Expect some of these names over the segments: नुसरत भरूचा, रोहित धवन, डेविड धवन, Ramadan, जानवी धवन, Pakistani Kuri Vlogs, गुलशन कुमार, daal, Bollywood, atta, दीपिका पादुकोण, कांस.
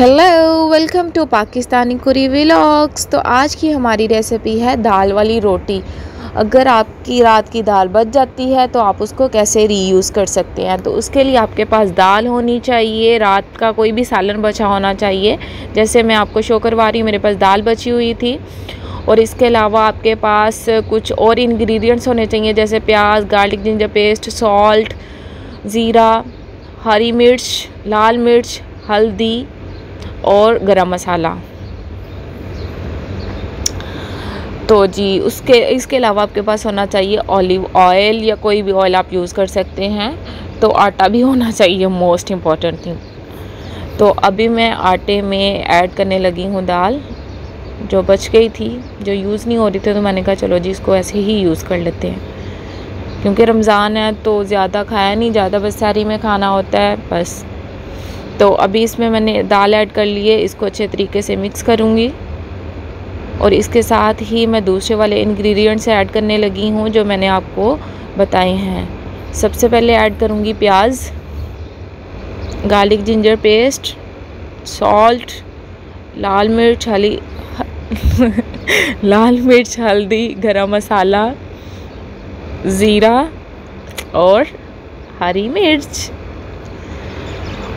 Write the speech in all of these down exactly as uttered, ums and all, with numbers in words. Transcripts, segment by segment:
Hello welcome to Pakistani कुरी vlogs. तो आज की हमारी रेसिपी है दाल वाली रोटी। अगर आपकी रात की दाल बच जाती है तो आप उसको कैसे रीयूज़ कर सकते हैं। तो उसके लिए आपके पास दाल होनी चाहिए, रात का कोई भी सालन बचा होना चाहिए। जैसे मैं आपको शो करवा रही हूँ, मेरे पास दाल बची हुई थी। और इसके अलावा आपके पास कुछ और इन्ग्रीडियंट्स होने चाहिए, जैसे प्याज, गार्लिक, जिंजर पेस्ट, सॉल्ट, ज़ीरा, हरी मिर्च, लाल मिर्च, हल्दी और गरम मसाला। तो जी उसके इसके अलावा आपके पास होना चाहिए ऑलिव ऑयल, या कोई भी ऑयल आप यूज़ कर सकते हैं। तो आटा भी होना चाहिए, मोस्ट इम्पॉर्टेंट थिंग। तो अभी मैं आटे में ऐड करने लगी हूँ दाल, जो बच गई थी, जो यूज़ नहीं हो रही थी। तो मैंने कहा चलो जी इसको ऐसे ही यूज़ कर लेते हैं, क्योंकि रमज़ान है तो ज़्यादा खाया नहीं जाता, बस सहरी में खाना होता है बस। तो अभी इसमें मैंने दाल ऐड कर ली है, इसको अच्छे तरीके से मिक्स करूँगी। और इसके साथ ही मैं दूसरे वाले इंग्रेडिएंट्स ऐड करने लगी हूँ जो मैंने आपको बताए हैं। सबसे पहले ऐड करूँगी प्याज, गार्लिक जिंजर पेस्ट, सॉल्ट, लाल मिर्च, हली लाल मिर्च, हल्दी, गरम मसाला, ज़ीरा और हरी मिर्च।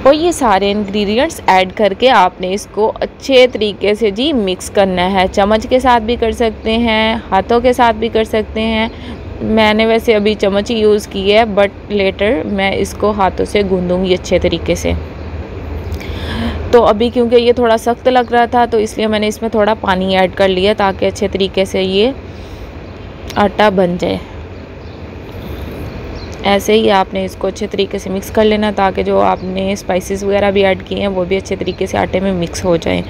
और ये सारे इंग्रेडिएंट्स ऐड करके आपने इसको अच्छे तरीके से जी मिक्स करना है। चम्मच के साथ भी कर सकते हैं, हाथों के साथ भी कर सकते हैं। मैंने वैसे अभी चम्मच ही यूज़ की है, बट लेटर मैं इसको हाथों से गूंदूंगी अच्छे तरीके से। तो अभी क्योंकि ये थोड़ा सख्त लग रहा था तो इसलिए मैंने इसमें थोड़ा पानी ऐड कर लिया, ताकि अच्छे तरीके से ये आटा बन जाए। ऐसे ही आपने इसको अच्छे तरीके से मिक्स कर लेना, ताकि जो आपने स्पाइसेस वगैरह भी ऐड किए हैं वो भी अच्छे तरीके से आटे में मिक्स हो जाए।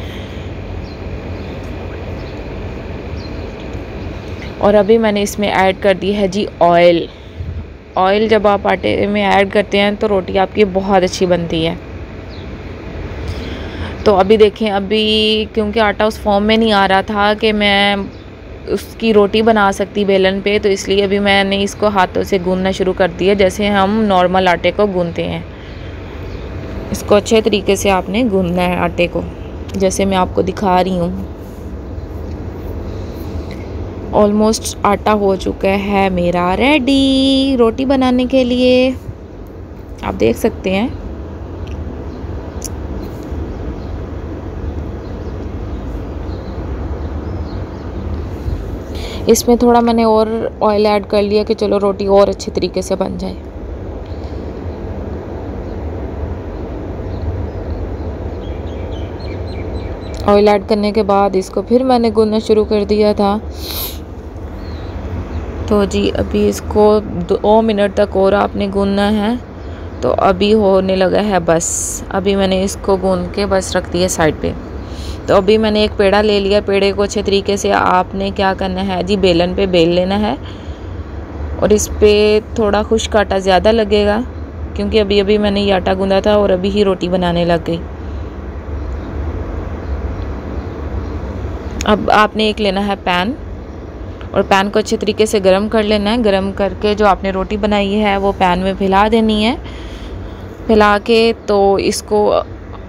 और अभी मैंने इसमें ऐड कर दी है जी ऑयल। ऑयल जब आप आटे में ऐड करते हैं तो रोटी आपकी बहुत अच्छी बनती है। तो अभी देखें, अभी क्योंकि आटा उस फॉर्म में नहीं आ रहा था कि मैं उसकी रोटी बना सकती बेलन पे, तो इसलिए अभी मैंने इसको हाथों से गूंदना शुरू कर दिया, जैसे हम नॉर्मल आटे को गूंदते हैं। इसको अच्छे तरीके से आपने गूंदना है आटे को, जैसे मैं आपको दिखा रही हूँ। ऑलमोस्ट आटा हो चुका है मेरा रेडी रोटी बनाने के लिए, आप देख सकते हैं। इसमें थोड़ा मैंने और ऑयल ऐड कर लिया कि चलो रोटी और अच्छे तरीके से बन जाए। ऑयल ऐड करने के बाद इसको फिर मैंने गूंदना शुरू कर दिया था। तो जी अभी इसको दो मिनट तक और आपने गूंदना है। तो अभी होने लगा है बस, अभी मैंने इसको गूंद के बस रख दिया साइड पे। तो अभी मैंने एक पेड़ा ले लिया, पेड़े को अच्छे तरीके से आपने क्या करना है जी, बेलन पे बेल लेना है। और इस पर थोड़ा खुश्क आटा ज़्यादा लगेगा, क्योंकि अभी अभी मैंने ये आटा गूंदा था और अभी ही रोटी बनाने लग गई। अब आपने एक लेना है पैन, और पैन को अच्छे तरीके से गर्म कर लेना है। गर्म करके जो आपने रोटी बनाई है वो पैन में फैला देनी है। फैला के तो इसको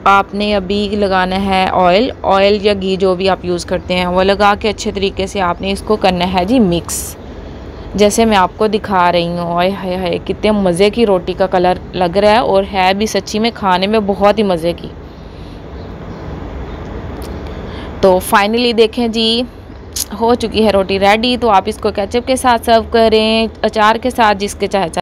आपने अभी लगाना है ऑयल, ऑयल या घी जो भी आप यूज़ करते हैं वो लगा के अच्छे तरीके से आपने इसको करना है जी मिक्स, जैसे मैं आपको दिखा रही हूँ। ओए हाय हाय, कितने मज़े की रोटी का कलर लग रहा है, और है भी सच्ची में खाने में बहुत ही मज़े की। तो फाइनली देखें जी, हो चुकी है रोटी रेडी। तो आप इसको केचप के साथ सर्व करें, अचार के साथ, जिसके चाहे।